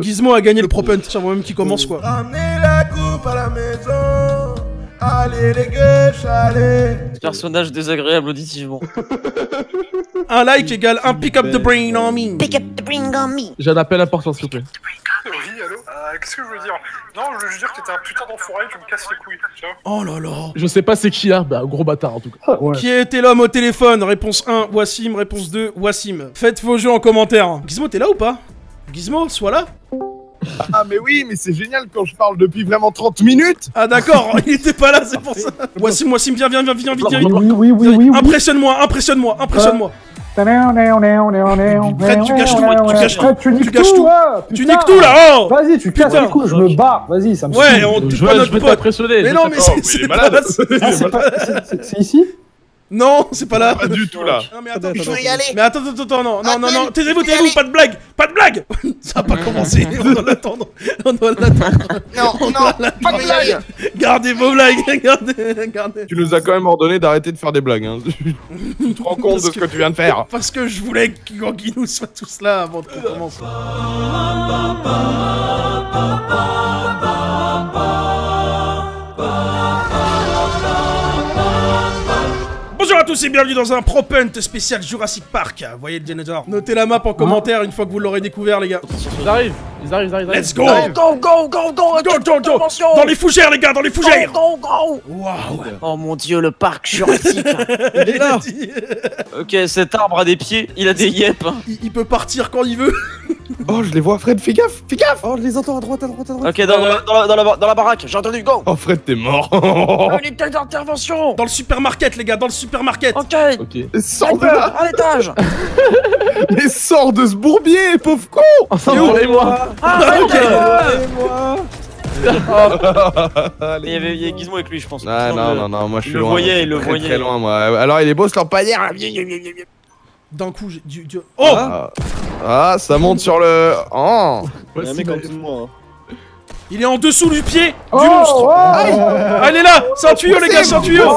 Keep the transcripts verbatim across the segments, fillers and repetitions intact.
Guizmow a gagné le pro punt, c'est moi-même qui commence quoi. Amenez la coupe à la maison. Allez les gueuches, allez. Personnage désagréable auditivement. Un like égale un pick up the brain on me. Pick up the brain on me. J'ai un appel important s'il te plaît. Oui, allô euh, qu'est-ce que je veux dire? Non, je veux juste dire que t'es un putain d'enfoiré, tu me casses les couilles, tu vois. Oh là là. Je sais pas c'est qui là, bah gros bâtard en tout cas. Ah, ouais. Qui était l'homme au téléphone? Réponse un, Wassim. Réponse deux, Wassim. Faites vos jeux en commentaire. Guizmow, t'es là ou pas? Guizmow, sois là. Ah mais oui, mais c'est génial quand je parle depuis vraiment trente minutes. Ah d'accord, il était pas là, c'est pour ça. Wassim, Wassim, viens, viens, viens, viens, viens, viens. Oui, oui, oui, oui. Impressionne-moi, impressionne-moi, impressionne-moi. Fred, tu gâches tout, tu gâches tout, tu gâches tout, tu niques tout là, oh. Vas-y, tu casses le coup, je me barre, vas-y, ça me suffit. Ouais, on tue pas notre pote. Mais non, mais c'est pas là. C'est ici? Non, c'est pas là. Pas du tout là. Non mais attends, je veux y aller. Mais attends, attends, attends, non, non, non, non, taisez-vous, taisez-vous, pas de blague, pas de blague. Ça a pas commencé, on doit l'attendre, on doit l'attendre. Non, non, pas de blague. Gardez vos blagues, gardez, gardez. Tu nous as quand même ordonné d'arrêter de faire des blagues, hein. Tu te rends compte de ce que tu viens de faire. Parce que je voulais que Ganginou soit tout cela avant qu'on commence. Bonjour à tous et bienvenue dans un Pro Punt spécial Jurassic Park. Voyez le dinosaure. Notez la map en commentaire une fois que vous l'aurez découvert, les gars. Ils arrivent, ils arrivent, ils arrivent. Let's go. Go, go, go, go, go, go. Dans les fougères, les gars, dans les fougères. Go, go, go. Waouh. Oh mon dieu, le parc Jurassic. Il est là. Ok, cet arbre a des pieds, il a des yep. Il peut partir quand il veut. Oh, je les vois, Fred, fais gaffe, fais gaffe. Oh, je les entends à droite, à droite, à droite. Ok, dans, euh... dans, la, dans, la, dans, la, dans la baraque, j'ai entendu go. Oh, Fred, t'es mort. Unité d'intervention. Dans le supermarket, les gars, dans le supermarket. Ok. Ok. Sors de là. À l'étage. Mais sors de ce bourbier, pauvre con. Oh, ça va, et moi. Ah, et moi. Il y avait Guizmow avec lui, je pense. Ah, non, non, non, moi je suis loin. Le voyait, il le voyait. Très loin, moi. Alors, il est beau ce lampadaire. D'un coup, j'ai du, du... Oh ah. Ah, ça monte sur le... Oh. Il, mec comme moi. Il est en dessous du pied oh, du monstre oh, aïe. Elle est là. C'est un tuyau, les gars, c'est un tuyau.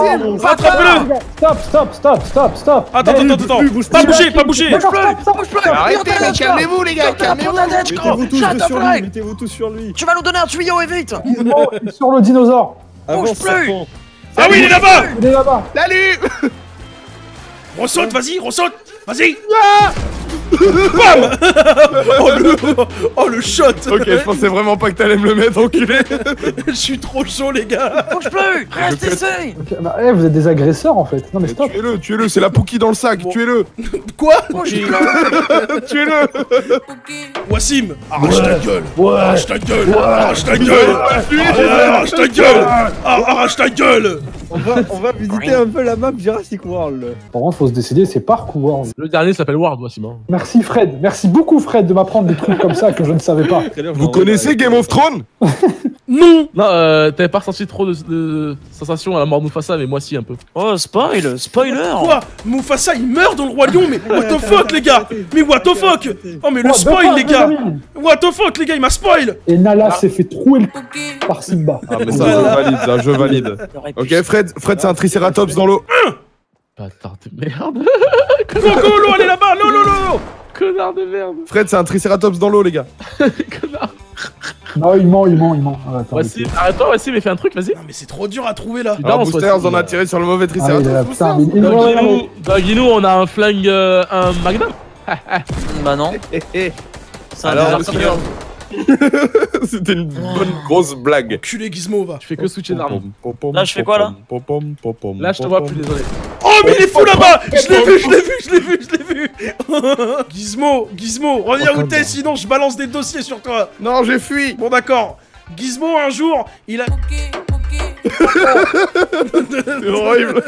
Attrape-le. Stop, stop, stop, stop, stop. Attends, attends, attends. Pas bouger, pas bouger. Arrêtez, mais calmez-vous, les gars. Calmez-vous. Mettez-vous tous sur lui. Tu vas nous donner un tuyau et vite. Sur le dinosaure. Bouge plus. Ah oui, il est là-bas. Il est là-bas. Salut. Ressaute, vas-y, ressaute. Vas-y. Bam. Oh le... oh le shot. Ok, je pensais vraiment pas que t'allais me le mettre, enculé. Je suis trop chaud, les gars. Bouge plus. Reste ici. Okay, bah, hey, vous êtes des agresseurs en fait. Non mais stop. Tuez-le, tuez-le, c'est la pouki dans le sac, bon. Tuez-le. Quoi? Tuez-le. Tuez-le. Wassim, arrache ouais. ta gueule. Ouais. Arrache ta gueule. Ouais. Arrache ta gueule. Ouais. Arrache ta gueule. Ouais. Arrache ta gueule. On va, on va visiter un peu la map Jurassic World. Par contre, faut se décider, c'est Park ou World. Le dernier s'appelle World, Wassim. Merci Fred, merci beaucoup Fred de m'apprendre des trucs comme ça que je ne savais pas. Vous connaissez Game of Thrones? Non. Non, euh, t'avais pas ressenti trop de, de sensations à la mort de Mufasa, mais moi si un peu. Oh, spoil, spoiler. Quoi? Mufasa il meurt dans le Roi Lion, mais what the fuck les gars. Mais what the fuck. Oh mais le spoil les gars. What the fuck les gars, il m'a spoil. Et Nala s'est fait trouer le p*** par Simba. Ah mais ça je valide, ça je valide. Ok Fred, Fred c'est un triceratops dans l'eau. Bâtard de merde. Coco, l'eau, elle est là-bas. L'eau, l'eau, l'eau. Connard de merde. Fred, c'est un triceratops dans l'eau, les gars. Connard. Non, il ment, il ment, il ment. Arrête-toi, Wassim, mais fais un truc, vas-y. Non, mais c'est trop dur à trouver, là. Alors, Bousterzz, on a tiré sur le mauvais triceratops. Ganginou, on a un flingue, un magnum. Bah non. Alors, c'était une bonne grosse blague. Culé Guizmow, va. Tu fais que switcher d'armes. Là, je fais quoi, là? Là, je te vois plus, désolé. Oh mais il est fou là-bas. Je l'ai vu, je l'ai vu, je l'ai vu, je l'ai vu. Guizmow, Guizmow, reviens où t'es, sinon je balance des dossiers sur toi. Non, j'ai fui. Bon d'accord. Guizmow un jour, il a... C'est horrible.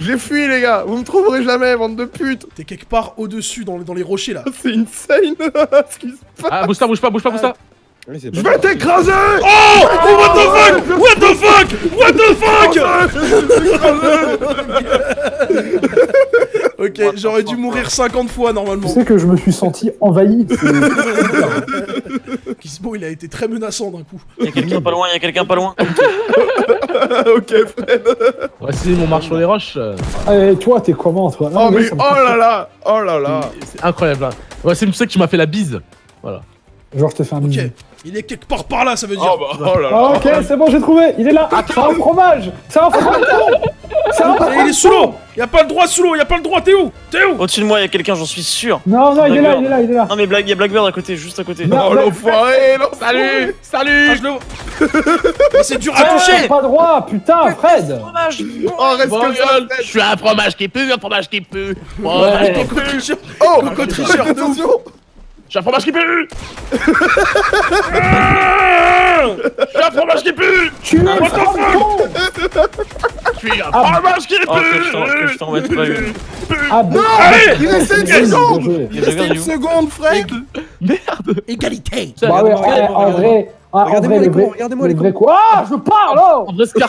J'ai fui les gars, vous me trouverez jamais, bande de putes. T'es quelque part au-dessus, dans, dans les rochers là. C'est insane. Ce qui se passe. Ah Bousterzz, bouge pas, bouge pas, Bousterzz. Oui, je vais t'écraser. Oh, oh what the fuck, oh, what the fuck, what the fuck. Ok, j'aurais dû mourir cinquante fois normalement. Tu sais que je me suis senti envahi. Guizmow, il a été très menaçant d'un coup. Y'a quelqu'un pas loin, y'a quelqu'un pas loin. Ok Fred. Voici on marche sur les roches. Allez, toi t'es comment toi? Oh mais oh là là, oh là là. C'est incroyable là. Voici, tu sais que tu m'as fait la bise. Voilà. Genre, je te fais un bisou. Ok, il est quelque part par là, ça veut dire. Oh, bah, oh là là. Ah, ok, c'est bon, j'ai trouvé. Il est là. C'est un fromage. C'est un fromage. C'est un fromage. Il est sous l'eau. Y'a pas le droit sous l'eau. Y'a pas le droit. T'es où? T'es où? Au-dessus de moi, y'a quelqu'un, j'en suis sûr. Non, non, il est là, il est là, il est là. Non, mais Black... y'a Blackbird à côté, juste à côté. Non, oh l'enfoiré. Salut. Salut. Ah, je le... c'est dur à toucher. Pas droit, putain, Fred. Fromage. Oh, reste comme ça. Je suis un fromage qui pue, un fromage qui pue. Oh, coco-tricheur. Attention. J'ai un fromage qui pue. J'ai un fromage qui pue. Tu es un fromage qui pue. Oh, que je t'en mette pas une. Ah bon? Allez, il restait une seconde. Il restait une seconde, Fred. Merde. Égalité. Bah ouais, en vrai... Regardez-moi les cons, regardez-moi les cons. Quoi? Ah, je parle, oh. En vrai, c'est pas.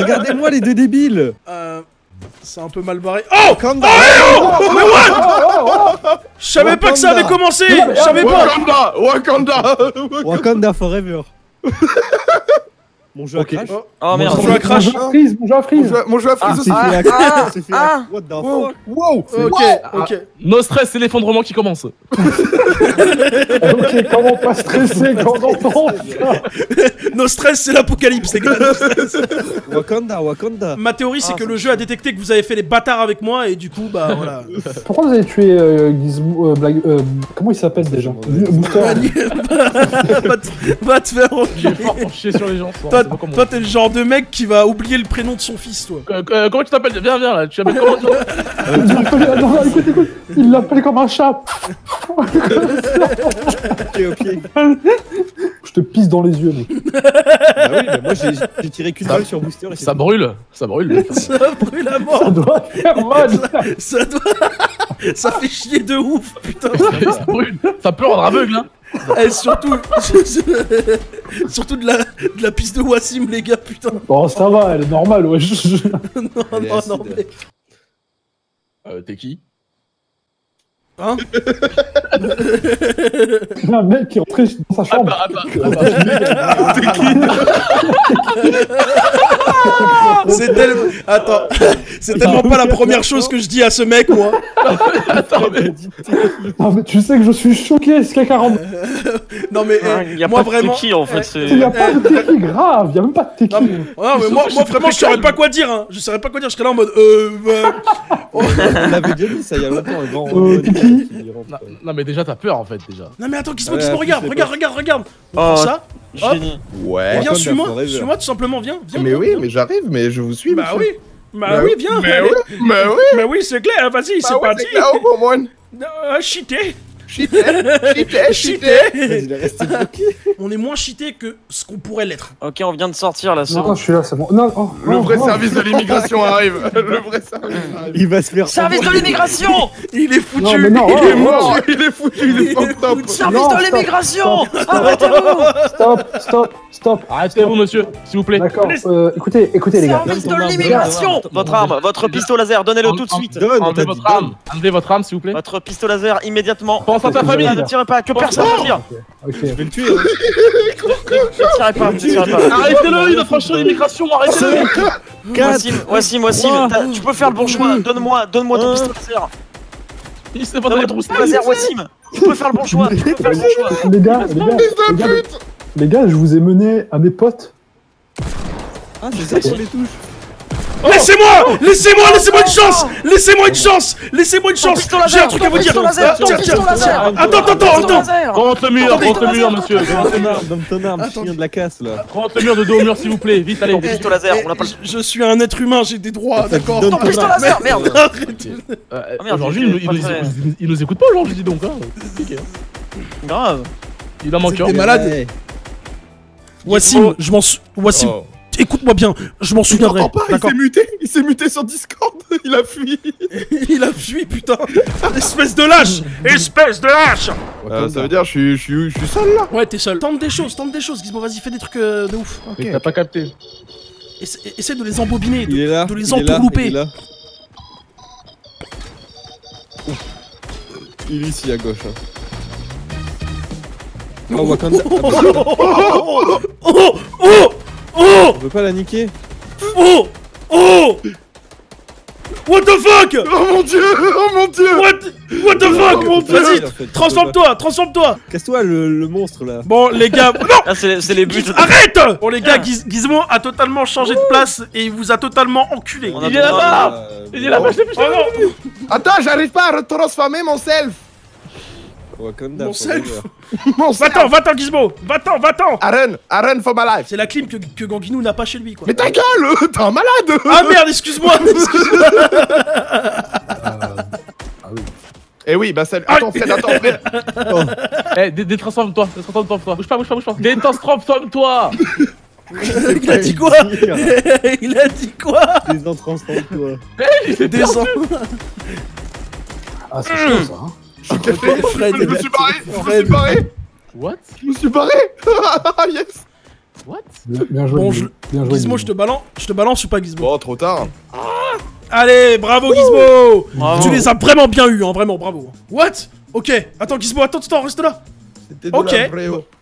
Regardez-moi les deux débiles. Euh... C'est un peu mal barré. Oh! Oh, mais what? Je savais pas que ça avait commencé! Je savais pas! Wakanda! Wakanda! Wakanda forever! Mon jeu à crash. Oh merde! Mon jeu à crash! Mon jeu à freeze! Mon jeu à freeze aussi! Ah! What the fuck? Wow! Ok, ok. No stress, c'est l'effondrement qui commence! Ok, comment pas stresser quand on entend ça? No stress, c'est l'apocalypse, les gars. Wakanda, Wakanda. Ma théorie, c'est ah, que le jeu a détecté que vous avez fait les bâtards avec moi et du coup, bah voilà. Pourquoi vous avez tué euh, Guizmow, euh, Black, euh, comment il s'appelle déjà? Va te faire enculer. J'ai fort chier sur les gens. Toi, toi t'es le genre de mec qui va oublier le prénom de son fils, toi. Euh, euh, comment tu t'appelles? Viens, viens là. Tu t'appelles comment? Non, écoute, écoute. Il l'appelle comme un chat. Je te pisse dans les yeux, mec. Bah oui, mais moi j'ai tiré qu'une balle sur Bousterzz et ça brûle, ça brûle. Ça brûle à mort. Ça doit faire mal. Ça, ça doit... ça fait chier de ouf, putain. Ça, ça brûle. Ça peut rendre aveugle, hein. Et surtout, surtout de la, de la piste de Wassim, les gars, putain. Bon, ça va, elle est normale, ouais. Non, elle non, non, mais... Euh, t'es qui? Hein? Il y a un mec qui est rentré dans sa chambre. Ah bah, ah bah, ah bah. T'es qui? C'est tellement... Attends. C'est tellement pas la première chose que je dis à ce mec, moi. Attends, mais... Non, mais tu sais que je suis choqué, ce caca rentre. Non, mais eh, y a moi, pas vraiment... Teki, en fait, il n'y a pas de Teki, grave. Il n'y a même pas de Teki. Non, mais, non, mais moi, moi vraiment, je saurais pas quoi dire. Hein. Je saurais pas quoi dire. Je serais là en mode... Euh... euh... Il avait déjà dit ça il y a longtemps, le grand... Euh, non, non mais déjà t'as peur en fait déjà. Non mais attends Guizmow, Guizmow, regarde, regarde, regarde, regarde. Oh ça. Hop. Ouais. Viens suis moi, suis moi tout simplement, viens, viens. Mais oui, mais j'arrive, mais je vous suis. Bah oui, bah oui, viens. Mais oui, mais oui. Mais oui c'est clair, vas-y, c'est parti. Chité. Chité, chité, chité. On est moins chité que ce qu'on pourrait l'être. Ok, on vient de sortir là. Non, je suis là, c'est bon. Non, le vrai service de l'immigration arrive. Le vrai service. Il va se faire. Service de l'immigration. Il est foutu. Il est mort. Il est foutu. Il est fucked up. Service de l'immigration. Arrêtez-vous. Stop, stop, stop. Arrêtez-vous, monsieur, s'il vous plaît. D'accord. Écoutez, écoutez les gars. Service de l'immigration. Votre arme, votre pistolet laser, donnez-le tout de suite. Enlevez votre arme. Enlevez votre arme, s'il vous plaît. Votre pistolet laser immédiatement. Sans ta famille, ne tirez pas, que personne ne tire. Je vais le tuer. Ne tirez pas, ne tirez pas. Arrêtez-le, il a franchi l'immigration, arrêtez-le. Wassim, Wassim, Wassim, tu peux faire le bon choix, donne-moi, donne-moi ton pistolet laser. Il s'est pas donné ton pistolet laser, Wassim. Tu peux faire le bon choix, tu peux faire le bon choix. Les gars, les gars, les gars, je vous ai mené à mes potes. Ah, je sais sur les touches. Laissez-moi, laissez-moi, laissez-moi une chance, laissez-moi une chance, laissez-moi une chance. J'ai un truc à vous dire. Tiens, tiens. Attends, attends, attends. Rentre le mur, rentre le mur, monsieur. Rentre le mur, donne ton arme, chien de la casse là. Rentre le mur de dos au mur, s'il vous plaît. Vite, allez. Pistolet laser, on n'a pas. Je suis un être humain, j'ai des droits, d'accord. Ton pistolet laser, merde. Aujourd'hui, il nous écoute pas aujourd'hui, dis donc. Grave. Il a manqué. T'es malade. Wassim, je m'en suis. Wassim. Écoute-moi bien, je m'en souviendrai. Pas, il s'est muté, il s'est muté sur Discord, il a fui. Il a fui, putain. Espèce de lâche, espèce de lâche. Euh, ça veut dire je suis, je suis, je suis seul là. Ouais, t'es seul. Tente des choses, tente des choses. Guizmow, vas-y, fais des trucs euh, de ouf. Okay, t'as okay. pas capté. Essa Essaye de les embobiner, de, là, de les empourlouper. Il, il est ici à gauche. Hein. Oh, Wakanda. Oh, oh, oh, oh, oh, oh. Oh! On peut pas la niquer. Oh! Oh! What the fuck! Oh mon dieu! Oh mon dieu! What, What the fuck! Oh, vas-y, transforme-toi, transforme-toi! Casse-toi le, le monstre là! Bon les gars, non! Ah, c'est les buts! Arrête! Bon les gars, Guiz Guizmow a totalement changé de place et il vous a totalement enculé! Il est là-bas! Il est là-bas, je l'ai plus jamais. Attends, j'arrive pas à retransformer mon self! Wakanda, mon self. Mon self. Va-t'en, va-t'en Guizmow. Va-t'en, va-t'en. Aaron, Aaron for my life. C'est la clim que, que Ganginou n'a pas chez lui quoi. Mais ta gueule, t'es un malade. Ah merde, excuse-moi. Excuse-moi. euh... Ah oui. Eh oui, bah salut. Attends, Fred, attends, Fred. Oh. Eh, détransforme-toi, détransforme-toi. Bouge pas, bouge pas, bouge pas. Détransforme-toi. Il a dit quoi? Il a dit quoi? Détransforme-toi. Eh, descends. Ah, c'est chaud ça, hein. Je suis café, Fred, je me suis barré, je me suis barré. What? Je me suis barré. Yes. What? Bien, bien joué. Bon, je... bien joué Guizmow, je te balance, je te balance ou pas Guizmow? Oh, trop tard. Ah, allez, bravo Guizmow. Bravo. Tu les as vraiment bien eu, hein, vraiment, bravo. What? Ok, attends Guizmow, attends, attends, reste là. Ok.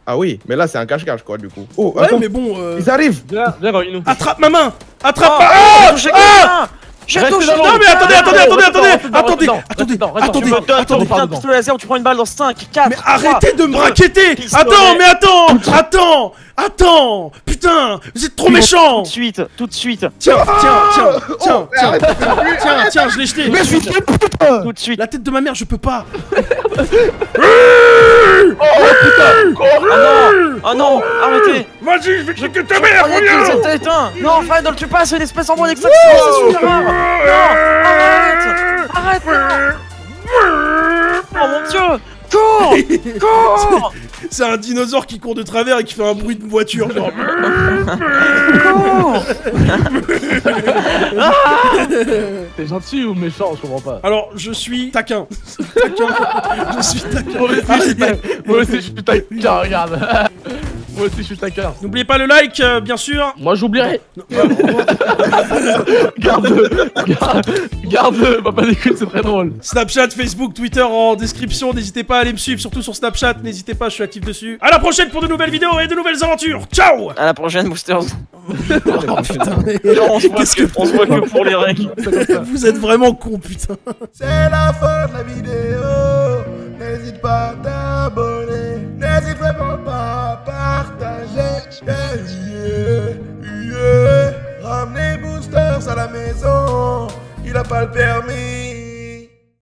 Ah oui, mais là c'est un cache-cache quoi du coup. Oh, ouais, attends, mais bon. Euh... Ils arrivent. Viens, viens, viens. Attrape ma main. Attrape. Oh, ma... Oh, ah. Non mais attendez, attendez, attendez, attendez, attendez, attendez, attendez, tu prends une balle dans cinq, quatre. Mais arrêtez de me raqueter. Attends, mais attends, attends, attends. Putain, vous êtes trop méchants. Tout de suite, tout de suite. Tiens, tiens, tiens, tiens, tiens, tiens, tiens, je l'ai jeté. Mais je suis putain. Tout de suite. La tête de ma mère, je peux pas. Oh putain! Oh non! Arrêtez! Vas-y, je vais tuer ta mère! Reviens! Non, Fred, ne le tue pas, c'est une espèce en moins d'exception! C'est une erreur! Non! Arrête! Arrête! Oh mon dieu! Cours! Cours! C'est un dinosaure qui court de travers et qui fait un bruit de voiture, genre. Cours! T'es gentil ou méchant, je comprends pas. Alors, je suis taquin. Taquin. Je suis taquin. Moi aussi, moi aussi je suis taquin, regarde. Moi aussi, je suis taquin. N'oubliez pas le like, euh, bien sûr. Moi, j'oublierai. Garde-le. Garde-le. Papa déconne, c'est très drôle. Snapchat, Facebook, Twitter en description. N'hésitez pas à aller me suivre, surtout sur Snapchat. N'hésitez pas, je suis actif dessus. À la prochaine pour de nouvelles vidéos et de nouvelles aventures. Ciao. À la prochaine, Bousterzz. Oh putain. On se voit que, que... On se voit que pour les règles. Vous êtes vraiment cons, putain. C'est la fin de la vidéo. N'hésite pas à t'abonner. N'hésite vraiment pas à partager. Yeah, yeah. Ramenez Bousterzz à la maison. Il a pas le permis.